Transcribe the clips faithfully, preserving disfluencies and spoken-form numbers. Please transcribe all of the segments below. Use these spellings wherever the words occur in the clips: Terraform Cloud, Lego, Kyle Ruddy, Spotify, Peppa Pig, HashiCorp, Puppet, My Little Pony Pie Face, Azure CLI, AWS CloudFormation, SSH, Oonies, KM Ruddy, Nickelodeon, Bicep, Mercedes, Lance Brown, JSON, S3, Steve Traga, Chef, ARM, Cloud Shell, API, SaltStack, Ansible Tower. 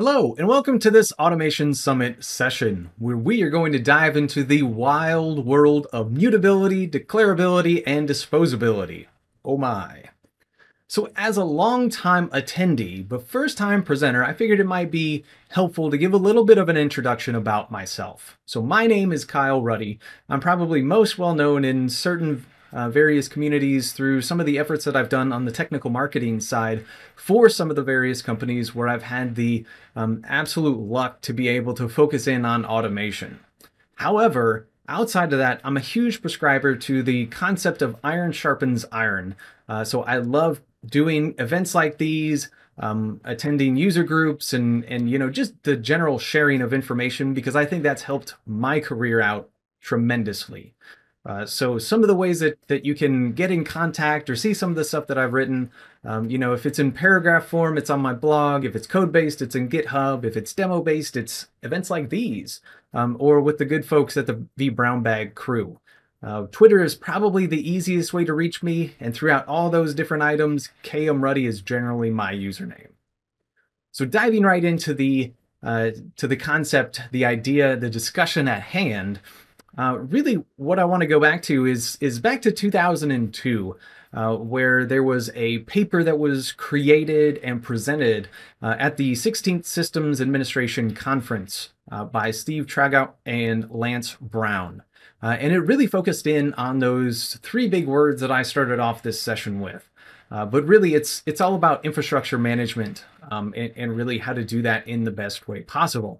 Hello, and welcome to this Automation Summit session, where we are going to dive into the wild world of mutability, declarability, and disposability. Oh my. So as a longtime attendee, but first-time presenter, I figured it might be helpful to give a little bit of an introduction about myself. So my name is Kyle Ruddy. I'm probably most well-known in certain Uh, various communities through some of the efforts that I've done on the technical marketing side for some of the various companies where I've had the um, absolute luck to be able to focus in on automation. However, outside of that, I'm a huge prescriber to the concept of iron sharpens iron. Uh, so I love doing events like these, um, attending user groups, and, and you know, just the general sharing of information, because I think that's helped my career out tremendously. Uh, so some of the ways that, that you can get in contact or see some of the stuff that I've written, um, you know, if it's in paragraph form, it's on my blog. If it's code-based, it's in GitHub. If it's demo-based, it's events like these, um, or with the good folks at the V Brown Bag crew. Uh, Twitter is probably the easiest way to reach me, and throughout all those different items, K M Ruddy is generally my username. So diving right into the, uh, to the concept, the idea, the discussion at hand, Uh, really, what I want to go back to is is back to two thousand two, uh, where there was a paper that was created and presented uh, at the sixteenth Systems Administration Conference uh, by Steve Traga and Lance Brown. Uh, and it really focused in on those three big words that I started off this session with. Uh, but really, it's, it's all about infrastructure management um, and, and really how to do that in the best way possible.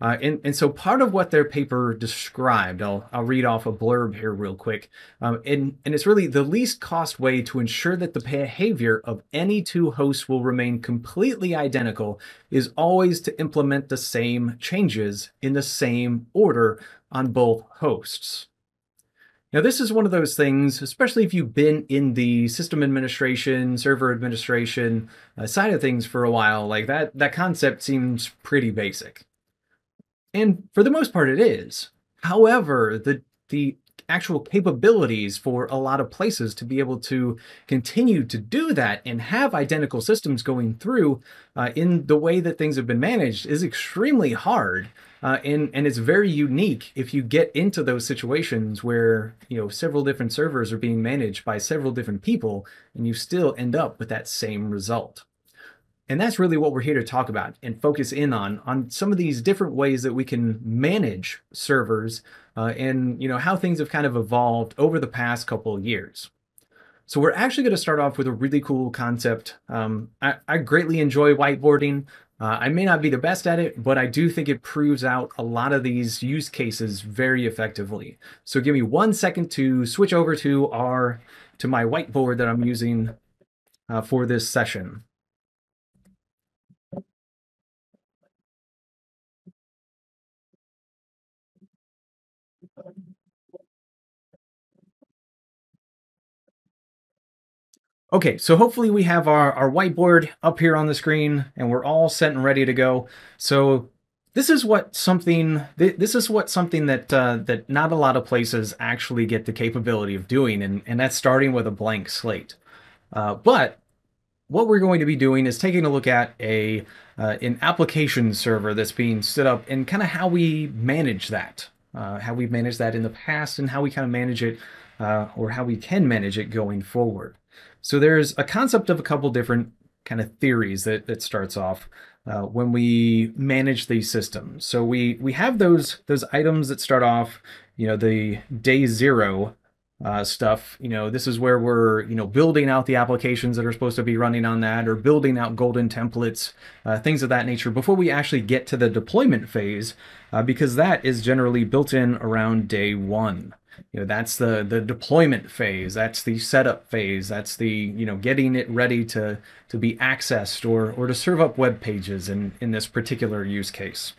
Uh, and, and so part of what their paper described, I'll, I'll read off a blurb here real quick, um, and, and it's really the least cost way to ensure that the behavior of any two hosts will remain completely identical is always to implement the same changes in the same order on both hosts. Now, this is one of those things, especially if you've been in the system administration, server administration uh, side of things for a while, like that, that concept seems pretty basic. And for the most part, it is. However, the, the actual capabilities for a lot of places to be able to continue to do that and have identical systems going through uh, in the way that things have been managed is extremely hard. Uh, and, and it's very unique if you get into those situations where, you know, several different servers are being managed by several different people, and you still end up with that same result. And that's really what we're here to talk about and focus in on, on some of these different ways that we can manage servers uh, and, you know, how things have kind of evolved over the past couple of years. So we're actually going to start off with a really cool concept. Um, I, I greatly enjoy whiteboarding. Uh, I may not be the best at it, but I do think it proves out a lot of these use cases very effectively. So give me one second to switch over to, our, to my whiteboard that I'm using uh, for this session. Okay, so hopefully we have our, our whiteboard up here on the screen, and we're all set and ready to go. So this is what something th this is what something that uh, that not a lot of places actually get the capability of doing, and, and that's starting with a blank slate. Uh, but what we're going to be doing is taking a look at a uh, an application server that's being stood up, and kind of how we manage that, uh, how we managed that in the past, and how we kind of manage it, uh, or how we can manage it going forward. So there's a concept of a couple different kind of theories that, that starts off uh, when we manage these systems. So we we have those those items that start off, you know, the day zero uh, stuff. You know, this is where we're, you know, building out the applications that are supposed to be running on that, or building out golden templates, uh, things of that nature, before we actually get to the deployment phase, uh, because that is generally built in around day one. You know, that's the, the deployment phase, that's the setup phase, that's the, you know, getting it ready to, to be accessed or, or to serve up web pages in, in this particular use case.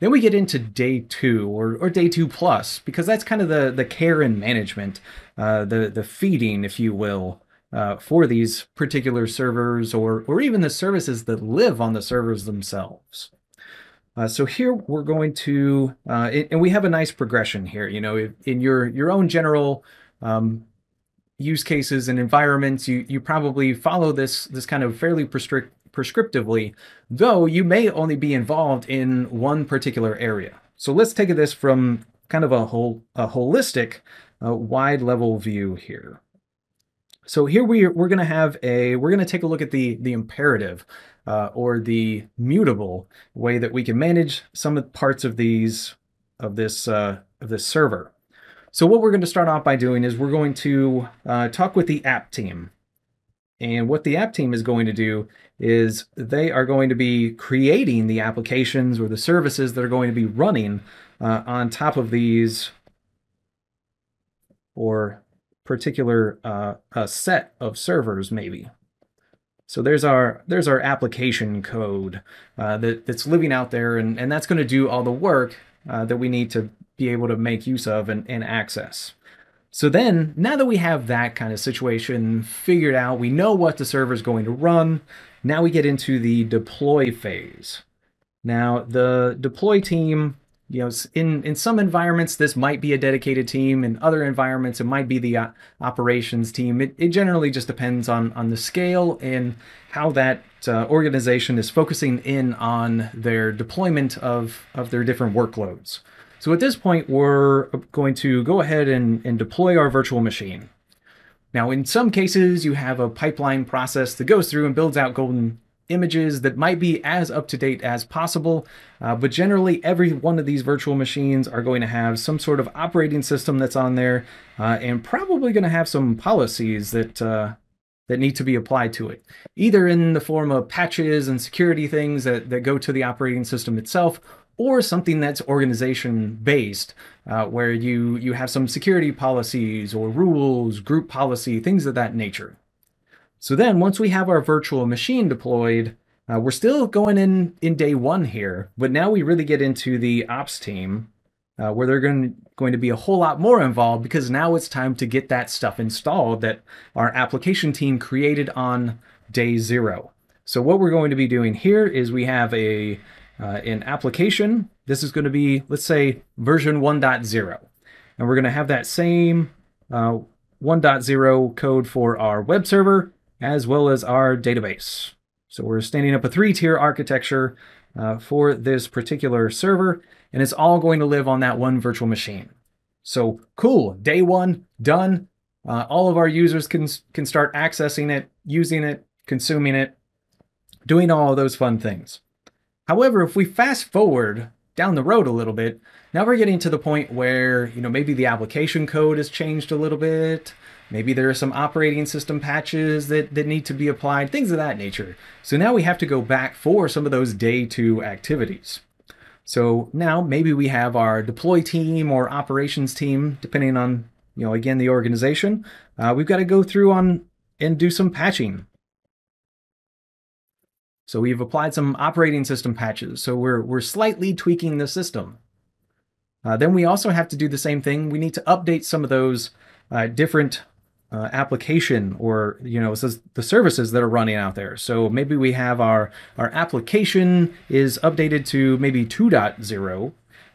Then we get into day two, or, or day two plus, because that's kind of the, the care and management, uh, the, the feeding, if you will, uh, for these particular servers, or, or even the services that live on the servers themselves. Uh, so here we're going to, uh, and we have a nice progression here, you know, in your, your own general um, use cases and environments, you, you probably follow this, this kind of fairly prescript, prescriptively, though you may only be involved in one particular area. So let's take this from kind of a whole, a holistic, uh, wide level view here. So here we are, we're going to have a, we're going to take a look at the, the imperative uh, or the mutable way that we can manage some of the parts of these, of this, uh, of this server. So what we're going to start off by doing is we're going to uh, talk with the app team. And what the app team is going to do is they are going to be creating the applications or the services that are going to be running uh, on top of these or particular uh, a set of servers, maybe. So there's our there's our application code uh, that, that's living out there, and, and that's going to do all the work uh, that we need to be able to make use of and, and access. So then, now that we have that kind of situation figured out, we know what the server is going to run, now we get into the deploy phase. Now, the deploy team, you know, in, in some environments, this might be a dedicated team. In other environments, it might be the uh, operations team. It, it generally just depends on, on the scale and how that uh, organization is focusing in on their deployment of, of their different workloads. So at this point, we're going to go ahead and, and deploy our virtual machine. Now, in some cases, you have a pipeline process that goes through and builds out golden images that might be as up-to-date as possible. Uh, but generally, every one of these virtual machines are going to have some sort of operating system that's on there uh, and probably going to have some policies that, uh, that need to be applied to it, either in the form of patches and security things that, that go to the operating system itself, or something that's organization-based, uh, where you, you have some security policies or rules, group policy, things of that nature. So then, once we have our virtual machine deployed, uh, we're still going in in day one here, but now we really get into the ops team, uh, where they're going, going to be a whole lot more involved, because now it's time to get that stuff installed that our application team created on day zero. So what we're going to be doing here is we have a... Uh, in application, this is going to be, let's say, version one point zero. And we're going to have that same uh, one point zero code for our web server as well as our database. So we're standing up a three-tier architecture uh, for this particular server, and it's all going to live on that one virtual machine. So cool, day one, done. Uh, all of our users can, can start accessing it, using it, consuming it, doing all of those fun things. However, if we fast forward down the road a little bit, now we're getting to the point where, you know, maybe the application code has changed a little bit. Maybe there are some operating system patches that, that need to be applied, things of that nature. So now we have to go back for some of those day two activities. So now maybe we have our deploy team or operations team, depending on, you know, again, the organization. Uh, we've got to go through on and do some patching. So we've applied some operating system patches. So we're, we're slightly tweaking the system. Uh, then we also have to do the same thing. We need to update some of those uh, different uh, application or, you know, the services that are running out there. So maybe we have our, our application is updated to maybe two point zero.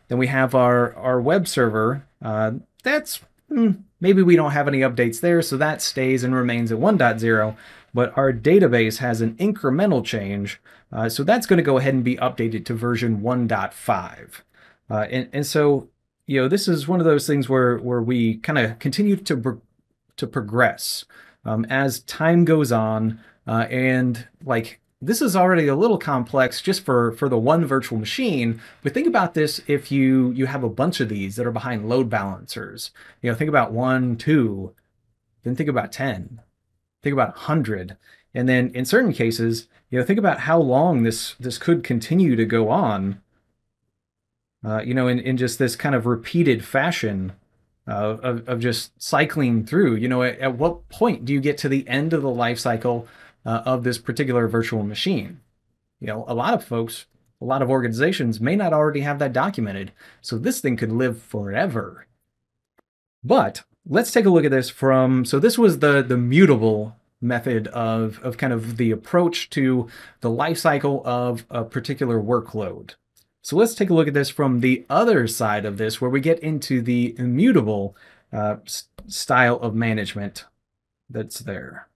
Then we have our, our web server. Uh, that's, hmm, maybe we don't have any updates there. So that stays and remains at one point zero. But our database has an incremental change, uh, so that's going to go ahead and be updated to version one point five. Uh, and, and so, you know, this is one of those things where, where we kind of continue to, pro to progress um, as time goes on. Uh, and like, this is already a little complex just for, for the one virtual machine, but think about this if you, you have a bunch of these that are behind load balancers. You know, think about one, two, then think about ten. Think about one hundred, and then in certain cases, you know, think about how long this this could continue to go on, uh, you know, in, in just this kind of repeated fashion uh, of, of just cycling through. You know, at, at what point do you get to the end of the life cycle uh, of this particular virtual machine? You know, a lot of folks, a lot of organizations may not already have that documented, so this thing could live forever. But let's take a look at this from, so this was the, the mutable method of, of kind of the approach to the life cycle of a particular workload. So let's take a look at this from the other side of this, where we get into the immutable uh, style of management that's there.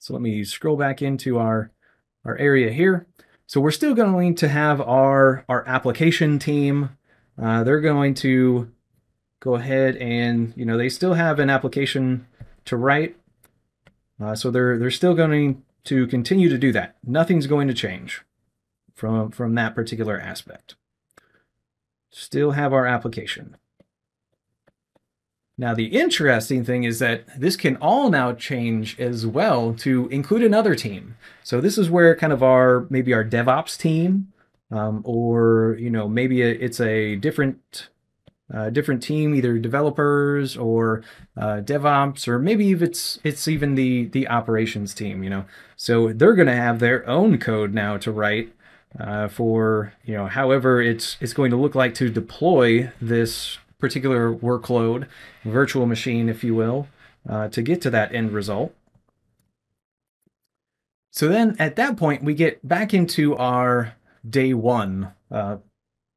So let me scroll back into our our area here. So we're still going to have our, our application team. Uh, they're going to go ahead and, you know, they still have an application to write. Uh, so they're, they're still going to continue to do that. Nothing's going to change from, from that particular aspect. Still have our application. Now, the interesting thing is that this can all now change as well to include another team. So this is where kind of our, maybe our DevOps team, um, or, you know, maybe it's a different, uh, different team, either developers or uh, DevOps, or maybe if it's, it's even the, the operations team, you know. So they're going to have their own code now to write uh, for, you know, however it's, it's going to look like to deploy this particular workload, virtual machine, if you will, uh, to get to that end result. So then at that point, we get back into our day one uh,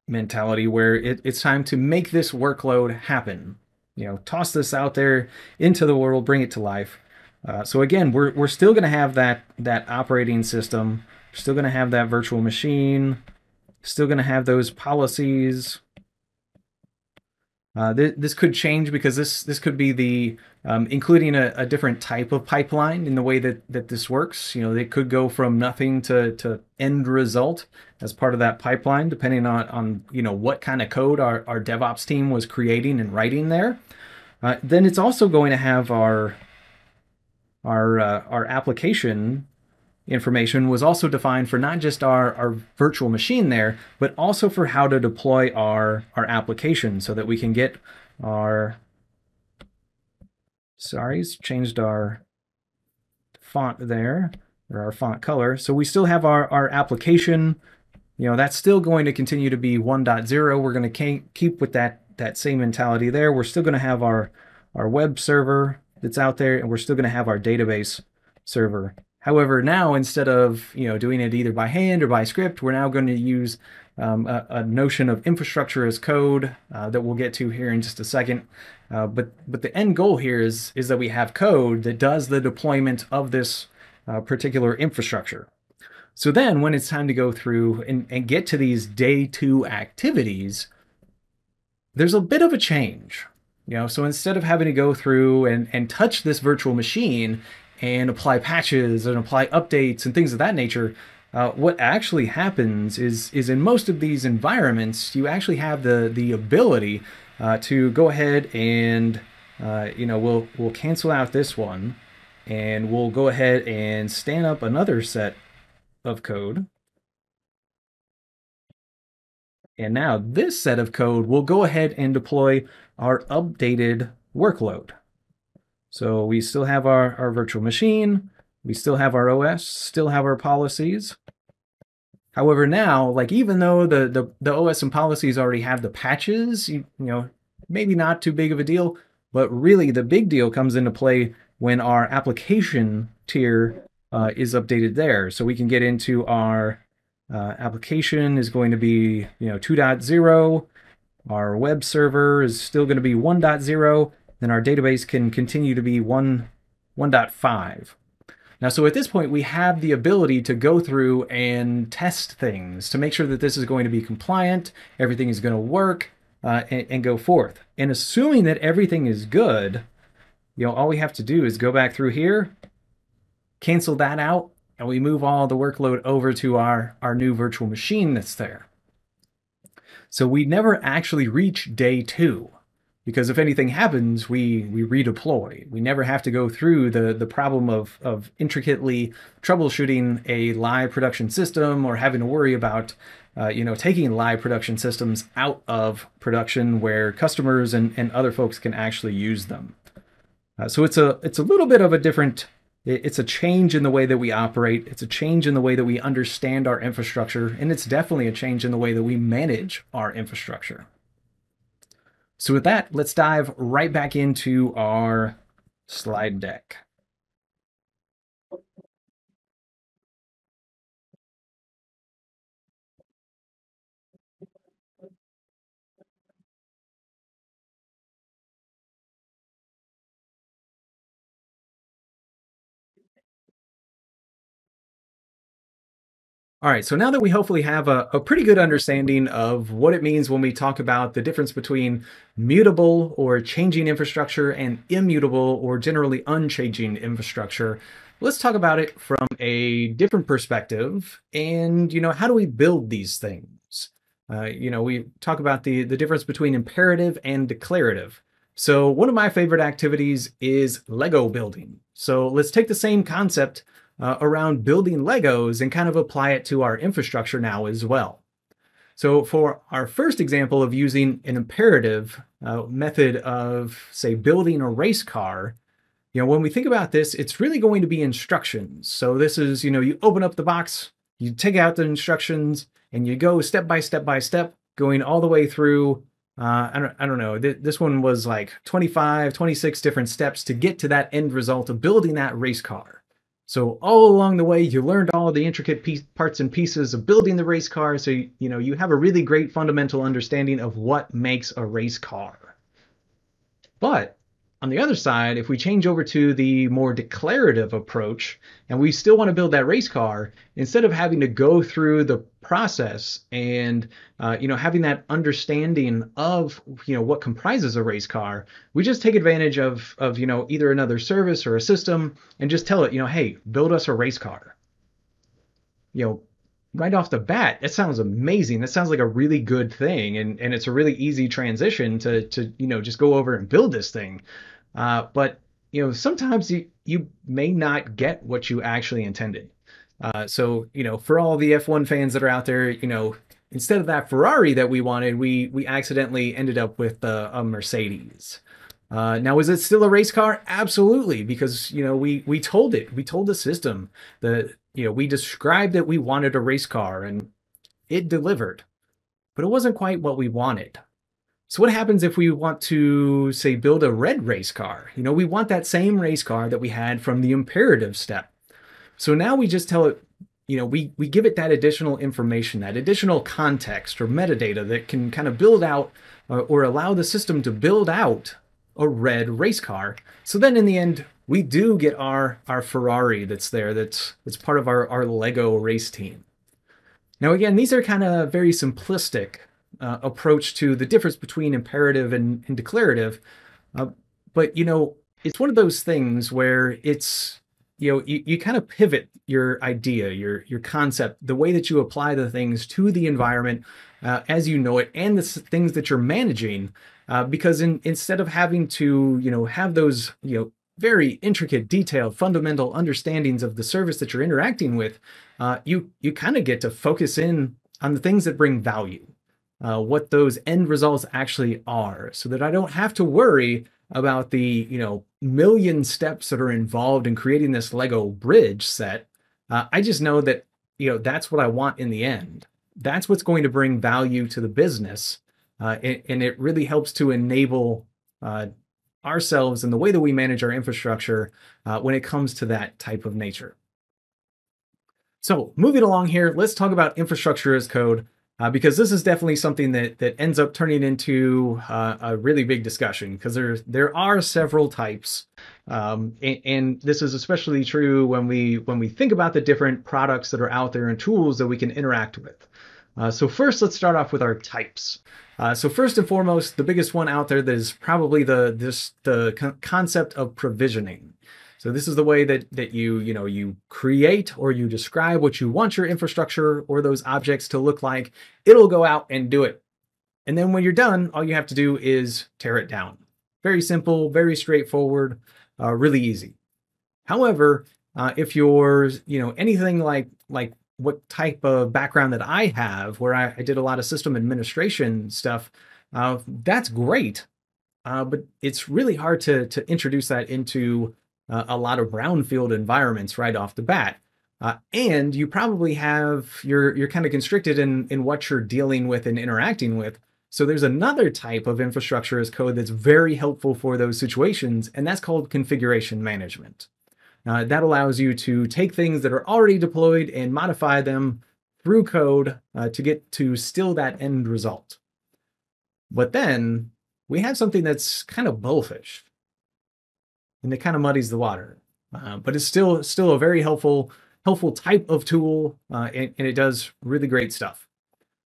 mentality where it, it's time to make this workload happen. You know, toss this out there into the world, bring it to life. Uh, so again, we're, we're still going to have that, that operating system, we're still going to have that virtual machine, still going to have those policies. Uh, th this could change because this this could be the um, including a, a different type of pipeline in the way that that this works. You know, they could go from nothing to to end result as part of that pipeline, depending on on you know what kind of code our our DevOps team was creating and writing there. Uh, then it's also going to have our our uh, our application information was also defined for not just our, our virtual machine there, but also for how to deploy our, our application so that we can get our, sorry, it's changed our font there, or our font color. So we still have our, our application, you know, that's still going to continue to be one point oh. We're going to keep with that, that same mentality there. We're still going to have our, our web server that's out there, and we're still going to have our database server. However, now instead of you know doing it either by hand or by script, we're now going to use um, a, a notion of infrastructure as code uh, that we'll get to here in just a second. Uh, but but the end goal here is is that we have code that does the deployment of this uh, particular infrastructure. So then, when it's time to go through and, and get to these day two activities, there's a bit of a change. You know, so instead of having to go through and and touch this virtual machine and apply patches and apply updates and things of that nature, uh, what actually happens is, is in most of these environments, you actually have the, the ability uh, to go ahead and, uh, you know, we'll, we'll cancel out this one, and we'll go ahead and stand up another set of code. And now this set of code will go ahead and deploy our updated workload. So we still have our, our virtual machine, we still have our O S, still have our policies. However, now, like even though the, the, the O S and policies already have the patches, you, you know, maybe not too big of a deal, but really the big deal comes into play when our application tier uh, is updated there. So we can get into our uh, application is going to be, you know, two point oh, our web server is still going to be one point oh, then our database can continue to be one point five. Now, so at this point, we have the ability to go through and test things to make sure that this is going to be compliant, everything is going to work, uh, and, and go forth. And assuming that everything is good, you know, all we have to do is go back through here, cancel that out, and we move all the workload over to our, our new virtual machine that's there. So we never actually reach day two. Because if anything happens, we, we redeploy. We never have to go through the, the problem of, of intricately troubleshooting a live production system or having to worry about uh, you know, taking live production systems out of production where customers and, and other folks can actually use them. Uh, so it's a, it's a little bit of a different, it's a change in the way that we operate. It's a change in the way that we understand our infrastructure. And it's definitely a change in the way that we manage our infrastructure. So with that, let's dive right back into our slide deck. All right, so now that we hopefully have a, a pretty good understanding of what it means when we talk about the difference between mutable or changing infrastructure and immutable or generally unchanging infrastructure, let's talk about it from a different perspective. And, you know, how do we build these things? Uh, you know, we talk about the, the difference between imperative and declarative. So one of my favorite activities is Lego building. So let's take the same concept Uh, around building Legos and kind of apply it to our infrastructure now as well. So for our first example of using an imperative uh, method of, say, building a race car, you know, when we think about this, it's really going to be instructions. So this is, you know, you open up the box, you take out the instructions, and you go step by step by step, going all the way through, uh, I, don't, I don't know, th this one was like twenty-five, twenty-six different steps to get to that end result of building that race car. So all along the way, you learned all the intricate piece, parts and pieces of building the race car. So, you, you know, you have a really great fundamental understanding of what makes a race car. But on the other side, if we change over to the more declarative approach and we still want to build that race car, instead of having to go through the process and, uh, you know, having that understanding of, you know, what comprises a race car, we just take advantage of, of, you know, either another service or a system and just tell it, you know, hey, build us a race car. You know, right off the bat, that sounds amazing. That sounds like a really good thing. And, and it's a really easy transition to, to, you know, just go over and build this thing. Uh, but, you know, sometimes you, you may not get what you actually intended. Uh, so, you know, for all the F one fans that are out there, you know, instead of that Ferrari that we wanted, we, we accidentally ended up with uh, a Mercedes. Uh, now, is it still a race car? Absolutely. Because, you know, we, we told it, we told the system that, you know, we described that we wanted a race car and it delivered, but it wasn't quite what we wanted. So what happens if we want to, say, build a red race car? You know, we want that same race car that we had from the imperative step. So now we just tell it, you know, we, we give it that additional information, that additional context or metadata that can kind of build out uh, or allow the system to build out a red race car. So then in the end, we do get our, our Ferrari that's there, that's, that's part of our, our Lego race team. Now, again, these are kind of very simplistic uh, approach to the difference between imperative and, and declarative. Uh, but, you know, it's one of those things where it's, you know, you, you kind of pivot your idea, your, your concept, the way that you apply the things to the environment uh, as you know it, and the things that you're managing, uh, because in, instead of having to, you know, have those, you know, very intricate, detailed, fundamental understandings of the service that you're interacting with, uh, you, you kind of get to focus in on the things that bring value, uh, what those end results actually are, so that I don't have to worry about the, you know, million steps that are involved in creating this Lego bridge set. Uh, I just know that, you know, that's what I want in the end. That's what's going to bring value to the business. Uh, and, and it really helps to enable uh, ourselves and the way that we manage our infrastructure uh, when it comes to that type of nature. So moving along here, let's talk about infrastructure as code. Uh, because this is definitely something that, that ends up turning into uh, a really big discussion, because there, there are several types. Um, and, and this is especially true when we, when we think about the different products that are out there and tools that we can interact with. Uh, so first, let's start off with our types. Uh, so first and foremost, the biggest one out there that is probably the, this, the con- concept of provisioning. So this is the way that, that you, you know, you create or you describe what you want your infrastructure or those objects to look like. It'll go out and do it. And then when you're done, all you have to do is tear it down. Very simple, very straightforward, uh, really easy. However, uh, if you're, you know, anything like, like what type of background that I have, where I, I did a lot of system administration stuff, uh, that's great. Uh, but it's really hard to, to introduce that into Uh, a lot of brownfield environments right off the bat. Uh, and you probably have, you're, you're kind of constricted in, in what you're dealing with and interacting with. So there's another type of infrastructure as code that's very helpful for those situations, and that's called configuration management. Uh, that allows you to take things that are already deployed and modify them through code uh, to get to still that end result. But then we have something that's kind of bullish, and it kind of muddies the water, uh, but it's still still a very helpful helpful type of tool, uh, and, and it does really great stuff.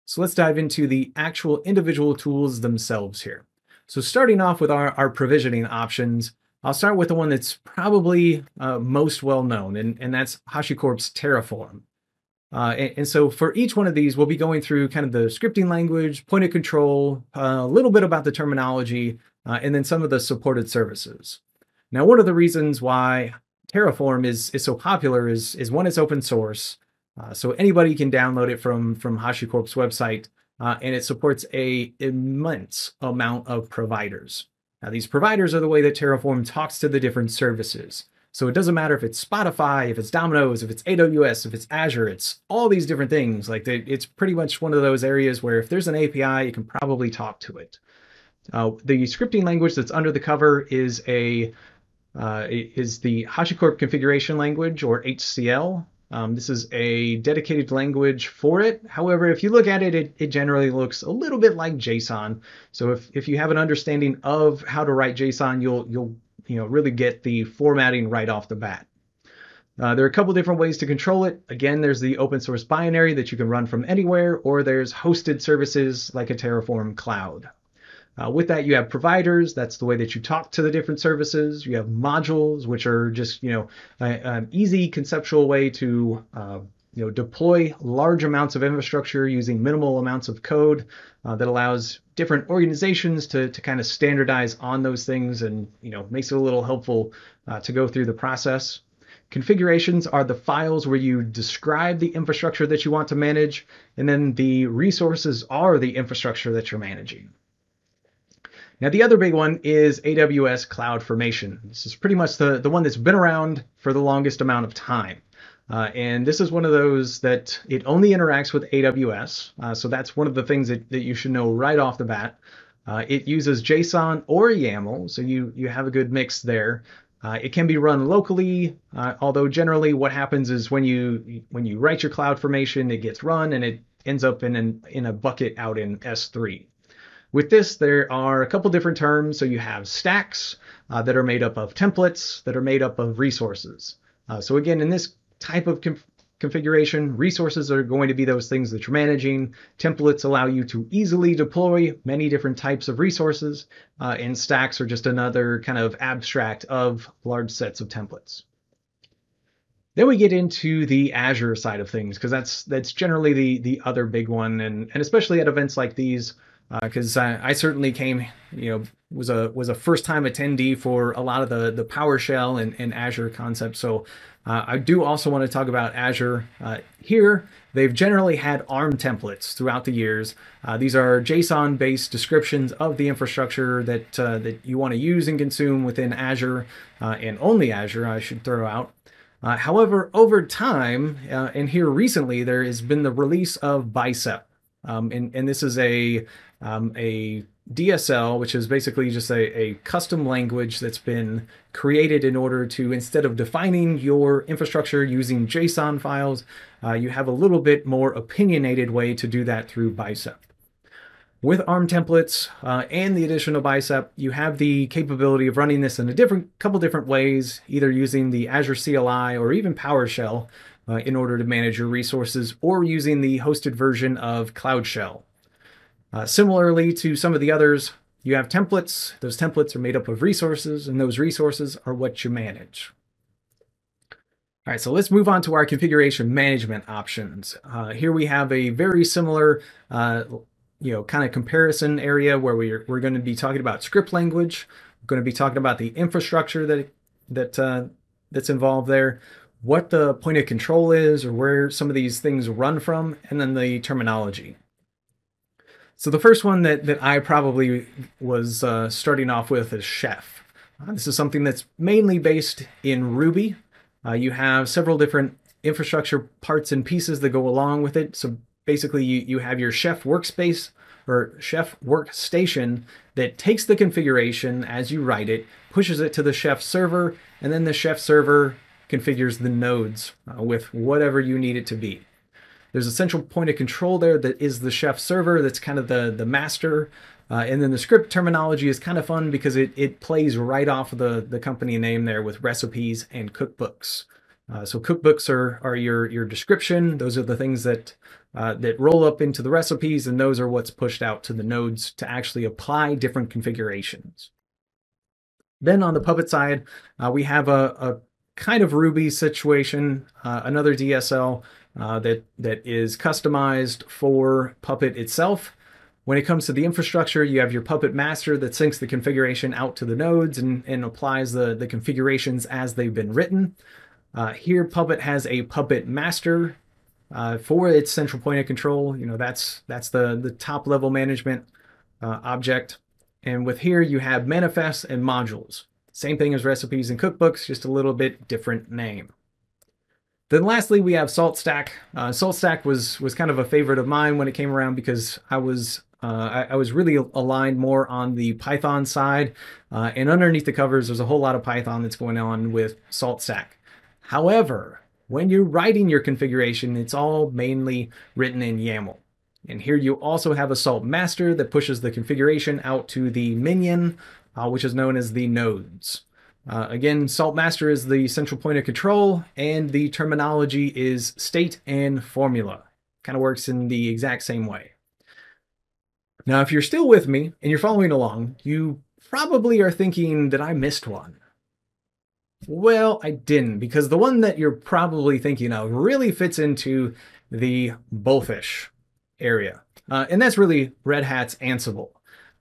So let's dive into the actual individual tools themselves here. So starting off with our, our provisioning options, I'll start with the one that's probably uh, most well-known, and, and that's HashiCorp's Terraform. Uh, and, and so for each one of these, we'll be going through kind of the scripting language, point of control, uh, a little bit about the terminology, uh, and then some of the supported services. Now, one of the reasons why Terraform is, is so popular is, is one, it's open source. Uh, so anybody can download it from, from HashiCorp's website, uh, and it supports an immense amount of providers. Now, these providers are the way that Terraform talks to the different services. So it doesn't matter if it's Spotify, if it's Domino's, if it's A W S, if it's Azure, it's all these different things. Like they, it's pretty much one of those areas where if there's an A P I, you can probably talk to it. Uh, the scripting language that's under the cover is a uh, is the HashiCorp configuration language, or H C L. Um, this is a dedicated language for it. However, if you look at it, it, it generally looks a little bit like JSON. So if, if you have an understanding of how to write JSON, you'll you'll you know really get the formatting right off the bat. Uh, there are a couple different ways to control it. Again, there's the open source binary that you can run from anywhere, or there's hosted services like a Terraform Cloud. Uh, with that, you have providers. That's the way that you talk to the different services. You have modules, which are just, you know, a, an easy conceptual way to, uh, you know, deploy large amounts of infrastructure using minimal amounts of code uh, that allows different organizations to, to kind of standardize on those things and, you know, makes it a little helpful uh, to go through the process. Configurations are the files where you describe the infrastructure that you want to manage, and then the resources are the infrastructure that you're managing. Now, the other big one is A W S CloudFormation. This is pretty much the, the one that's been around for the longest amount of time. Uh, and this is one of those that it only interacts with A W S. Uh, so that's one of the things that, that you should know right off the bat. Uh, it uses JSON or YAML, so you, you have a good mix there. Uh, it can be run locally, uh, although generally what happens is when you, when you write your CloudFormation, it gets run and it ends up in, an, in a bucket out in S three. With this, there are a couple different terms. So you have stacks uh, that are made up of templates that are made up of resources. Uh, so again, in this type of conf configuration, resources are going to be those things that you're managing. Templates allow you to easily deploy many different types of resources, uh, and stacks are just another kind of abstract of large sets of templates. Then we get into the Azure side of things, because that's that's generally the, the other big one, and, and especially at events like these, because uh, I, I certainly came, you know, was a was a first-time attendee for a lot of the, the PowerShell and, and Azure concepts. So uh, I do also want to talk about Azure. Uh, here, they've generally had ARM templates throughout the years. Uh, these are JSON-based descriptions of the infrastructure that, uh, that you want to use and consume within Azure, uh, and only Azure, I should throw out. Uh, however, over time, uh, and here recently, there has been the release of Bicep. Um, and, and this is a um, a D S L, which is basically just a, a custom language that's been created in order to, instead of defining your infrastructure using JSON files, uh, you have a little bit more opinionated way to do that through Bicep. With ARM templates uh, and the addition of Bicep, you have the capability of running this in a different couple different ways, either using the Azure C L I or even PowerShell uh, in order to manage your resources, or using the hosted version of Cloud Shell. Uh, similarly to some of the others, you have templates. Those templates are made up of resources, and those resources are what you manage. All right, so let's move on to our configuration management options. Uh, here we have a very similar uh, you know, kind of comparison area where we're, we're going to be talking about script language. We're going to be talking about the infrastructure that, that, uh, that's involved there, what the point of control is or where some of these things run from, and then the terminology. So the first one that, that I probably was uh, starting off with is Chef. Uh, this is something that's mainly based in Ruby. Uh, you have several different infrastructure parts and pieces that go along with it. So basically, you, you have your Chef workspace or Chef workstation that takes the configuration as you write it, pushes it to the Chef server, and then the Chef server configures the nodes uh, with whatever you need it to be. There's a central point of control there that is the Chef server, that's kind of the, the master. Uh, and then the script terminology is kind of fun because it, it plays right off the, the company name there with recipes and cookbooks. Uh, so cookbooks are are your your description. Those are the things that uh, that roll up into the recipes, and those are what's pushed out to the nodes to actually apply different configurations. Then on the Puppet side, uh, we have a, a kind of Ruby situation, uh, another D S L uh, that that is customized for Puppet itself. When it comes to the infrastructure, you have your Puppet master that syncs the configuration out to the nodes and, and applies the, the configurations as they've been written. Uh, here, Puppet has a Puppet master uh, for its central point of control. You know, that's that's the, the top level management uh, object. And with here, you have manifests and modules. Same thing as recipes and cookbooks, just a little bit different name. Then lastly, we have SaltStack. Uh, SaltStack was was kind of a favorite of mine when it came around because I was uh, I, I was really aligned more on the Python side. Uh, and underneath the covers, there's a whole lot of Python that's going on with SaltStack. However, when you're writing your configuration, it's all mainly written in YAML. And here you also have a salt master that pushes the configuration out to the minion, uh, which is known as the nodes. Uh, again, salt master is the central point of control, and the terminology is state and formula. Kind of works in the exact same way. Now, if you're still with me and you're following along, you probably are thinking that I missed one. Well, I didn't, because the one that you're probably thinking of really fits into the bullfish area. Uh, and that's really Red Hat's Ansible.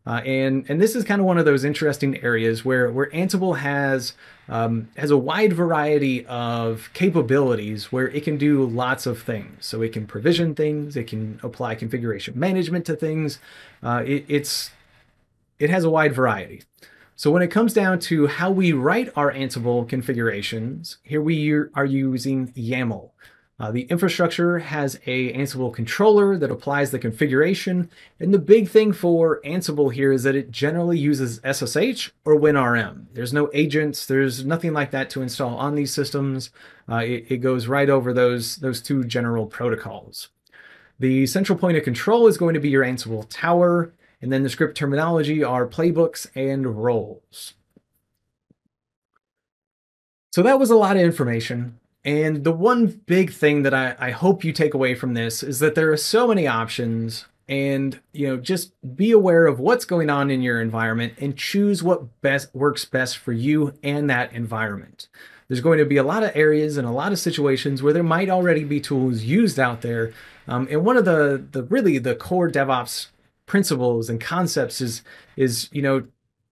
Uh, and, and this is kind of one of those interesting areas where, where Ansible has, um, has a wide variety of capabilities where it can do lots of things. So it can provision things, it can apply configuration management to things. Uh, it, it's, it has a wide variety. So when it comes down to how we write our Ansible configurations, here we are using YAML. Uh, the infrastructure has a Ansible controller that applies the configuration. And the big thing for Ansible here is that it generally uses S S H or WinRM. There's no agents, there's nothing like that to install on these systems. Uh, it, it goes right over those, those two general protocols. The central point of control is going to be your Ansible Tower. And then the script terminology are playbooks and roles. So that was a lot of information. And the one big thing that I, I hope you take away from this is that there are so many options, and you know, just be aware of what's going on in your environment and choose what best works best for you and that environment. There's going to be a lot of areas and a lot of situations where there might already be tools used out there. Um, and one of the, the really the core DevOps principles and concepts is is you know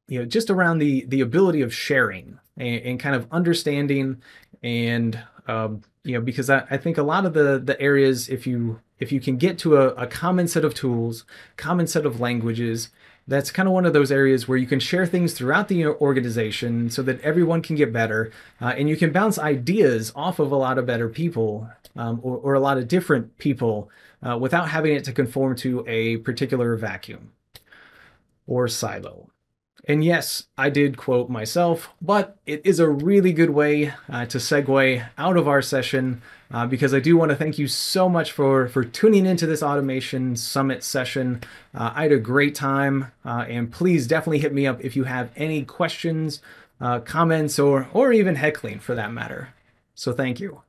you know just around the the ability of sharing and, and kind of understanding, and um, you know because I, I think a lot of the the areas, if you if you can get to a, a common set of tools, common set of languages, that's kind of one of those areas where you can share things throughout the organization so that everyone can get better, uh, and you can bounce ideas off of a lot of better people, um, or, or a lot of different people, Uh, without having it to conform to a particular vacuum or silo. And yes, I did quote myself, but it is a really good way uh, to segue out of our session, uh, because I do want to thank you so much for, for tuning into this Automation Summit session. Uh, I had a great time, uh, and please definitely hit me up if you have any questions, uh, comments, or, or even heckling for that matter. So thank you.